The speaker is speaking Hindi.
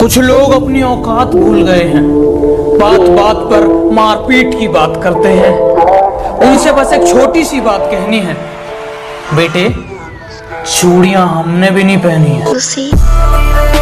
कुछ लोग अपनी औकात भूल गए हैं, बात बात पर मारपीट की बात करते हैं। उनसे बस एक छोटी सी बात कहनी है, बेटे चूड़ियां हमने भी नहीं पहनी है।